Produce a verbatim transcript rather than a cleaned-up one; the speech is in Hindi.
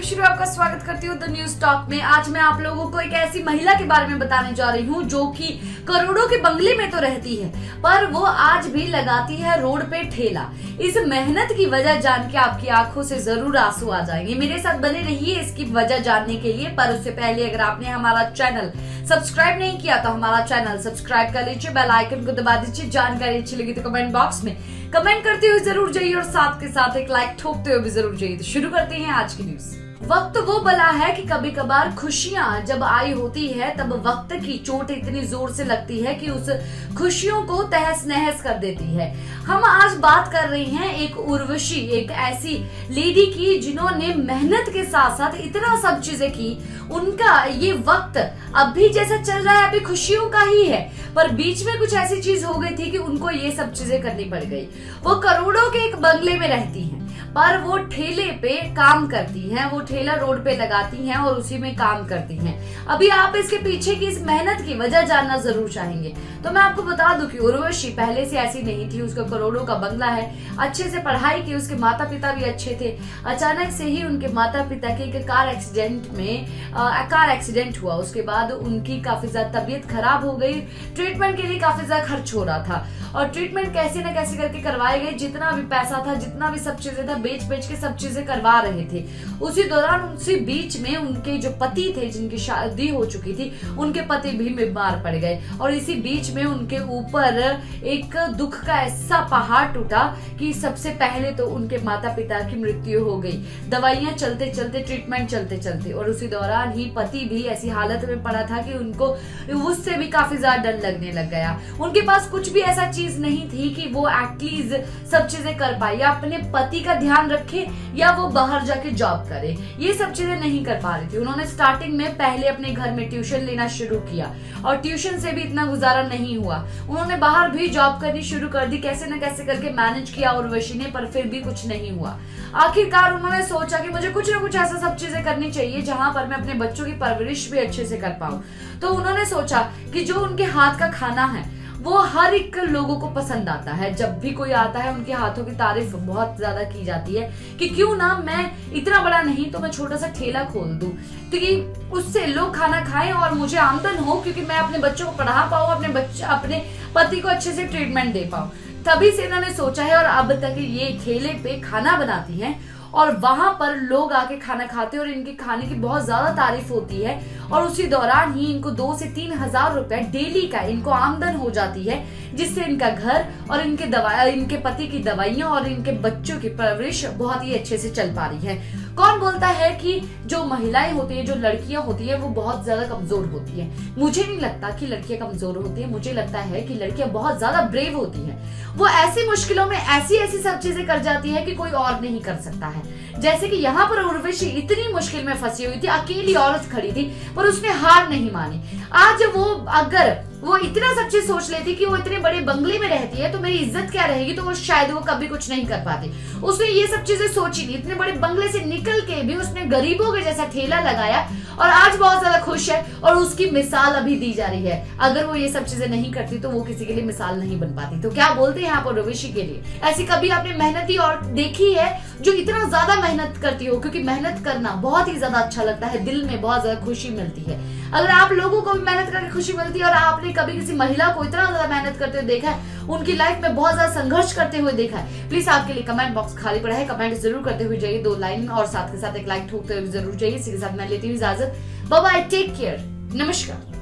खुशरू आपका स्वागत करती हूँ द न्यूज टॉक में। आज मैं आप लोगों को एक ऐसी महिला के बारे में बताने जा रही हूँ जो कि करोड़ों के बंगले में तो रहती है पर वो आज भी लगाती है रोड पे ठेला। इस मेहनत की वजह जान के आपकी आंखों से जरूर आंसू आ जाएंगे। मेरे साथ बने रहिए इसकी वजह जानने के लिए, पर उससे पहले अगर आपने हमारा चैनल सब्सक्राइब नहीं किया तो हमारा चैनल सब्सक्राइब कर लीजिए, बेल आइकन को दबा दीजिए। जानकारी अच्छी लगी तो कमेंट बॉक्स में कमेंट करते हुए जरूर जाइए और साथ के साथ एक लाइक ठोकते हुए भी जरूर जाइए। तो शुरू करते हैं आज की न्यूज। वक्त वो बला है कि कभी कभार खुशियां जब आई होती है तब वक्त की चोट इतनी जोर से लगती है कि उस खुशियों को तहस नहस कर देती है। हम आज बात कर रहे हैं एक उर्वशी, एक ऐसी लेडी की जिन्होंने मेहनत के साथ साथ इतना सब चीजें की। उनका ये वक्त अभी जैसा चल रहा है अभी खुशियों का ही है, पर बीच में कुछ ऐसी चीज हो गई थी कि उनको ये सब चीजें करनी पड़ गई। वो करोड़ों के एक बंगले में रहती है पर वो ठेले पे काम करती हैं, वो ठेला रोड पे लगाती हैं और उसी में काम करती हैं। अभी आप इसके पीछे की इस मेहनत की वजह जानना जरूर चाहेंगे। तो मैं आपको बता दूं कि उर्वशी पहले से ऐसी नहीं थी। उसका करोड़ों का बंगला है, अच्छे से पढ़ाई की, उसके माता पिता भी अच्छे थे। अचानक से ही उनके माता पिता के एक कार एक्सीडेंट में आ, कार एक्सीडेंट हुआ। उसके बाद उनकी काफी ज्यादा तबीयत खराब हो गई। ट्रीटमेंट के लिए काफी ज्यादा खर्च हो रहा था और ट्रीटमेंट कैसे ना कैसे करके करवाए गए। जितना भी पैसा था, जितना भी सब चीजें था, बेच बेच के सब चीजें करवा रहे थे। उसी दौरान उसी बीच में उनके जो पति थे जिनकी शादी हो चुकी थी, उनके पति भी बीमार पड़ गए और इसी बीच में उनके ऊपर एक दुख का ऐसा पहाड़ टूटा कि सबसे पहले तो उनके माता पिता की मृत्यु हो गई। दवाइयां चलते चलते, ट्रीटमेंट चलते चलते, और उसी दौरान ही पति भी ऐसी हालत में पड़ा था कि उनको उससे भी काफी ज्यादा डर लगने लग गया। उनके पास कुछ भी ऐसा चीज नहीं थी कि वो एटलीस्ट सब चीजें कर पाए या अपने पति का ध्यान रखे या वो बाहर जाके जॉब करे। ये सब चीजें नहीं कर पा रही थी। उन्होंने स्टार्टिंग में पहले अपने घर में ट्यूशन लेना शुरू किया और ट्यूशन से भी इतना गुजारा नहीं हुआ। उन्होंने बाहर भी जॉब करनी शुरू कर दी। कैसे न कैसे करके मैनेज किया उर्वशी ने, पर फिर भी कुछ नहीं हुआ। आखिरकार उन्होंने सोचा कि मुझे कुछ ना कुछ ऐसा सब चीजें करनी चाहिए जहां पर मैं अपने बच्चों की परवरिश भी अच्छे से कर पाऊं। तो उन्होंने सोचा कि जो उनके हाथ का खाना है वो हर एक लोगों को पसंद आता है। जब भी कोई आता है उनके हाथों की तारीफ बहुत ज्यादा की जाती है कि क्यों ना मैं इतना बड़ा नहीं तो मैं छोटा सा ठेला खोल दूं तो कि उससे लोग खाना खाएं और मुझे आमदन हो, क्योंकि मैं अपने बच्चों को पढ़ा पाऊं, अपने बच्चे अपने पति को अच्छे से ट्रीटमेंट दे पाऊं। तभी से इन्होंने सोचा है और अब तक ये ठेले पे खाना बनाती है और वहां पर लोग आके खाना खाते हैं और इनके खाने की बहुत ज्यादा तारीफ होती है। और उसी दौरान ही इनको दो से तीन हजार रुपए डेली का इनको आमदन हो जाती है, जिससे इनका घर और इनके दवा इनके पति की दवाइयां और इनके बच्चों की परवरिश बहुत ही अच्छे से चल पा रही है। कौन बोलता है कि जो महिलाएं होती है, जो लड़कियां होती है, वो बहुत ज्यादा कमजोर होती है। मुझे नहीं लगता कि लड़कियां कमजोर होती है, मुझे लगता है कि लड़कियां बहुत ज्यादा ब्रेव होती है। वो ऐसी मुश्किलों में ऐसी ऐसी सब चीजें कर जाती है कि कोई और नहीं कर सकता है। जैसे कि यहाँ पर उर्वशी इतनी मुश्किल में फंसी हुई थी, अकेली औरत खड़ी थी, पर उसने हार नहीं मानी। आज वो अगर वो इतना सब चीज सोच लेती कि वो इतने बड़े बंगले में रहती है तो मेरी इज्जत क्या रहेगी, तो वो शायद वो कभी कुछ नहीं कर पाती। उसने ये सब चीजें सोची नहीं। इतने बड़े बंगले से निकल के भी उसने गरीबों के जैसा ठेला लगाया और आज बहुत ज्यादा खुश है और उसकी मिसाल अभी दी जा रही है। अगर वो ये सब चीजें नहीं करती तो वो किसी के लिए मिसाल नहीं बन पाती। तो क्या बोलते हैं आप उर्वशी के लिए? ऐसी कभी आपने मेहनती और देखी है जो इतना ज्यादा मेहनत करती हो? क्योंकि मेहनत करना बहुत ही ज्यादा अच्छा लगता है, दिल में बहुत ज्यादा खुशी मिलती है। अगर आप लोगों को भी मेहनत करके खुशी मिलती है और आपने कभी किसी महिला को इतना ज्यादा मेहनत करते हुए देखा है, उनकी लाइफ में बहुत ज्यादा संघर्ष करते हुए देखा है, प्लीज आपके लिए कमेंट बॉक्स खाली पड़ा है, कमेंट जरूर करते हुए जाइए। दो लाइन और साथ के साथ एक लाइक ठोकते हुए जरूर जाइए। इसी के साथ मैं लेती हूँ इजाजत। बाय बाय, टेक केयर, नमस्कार।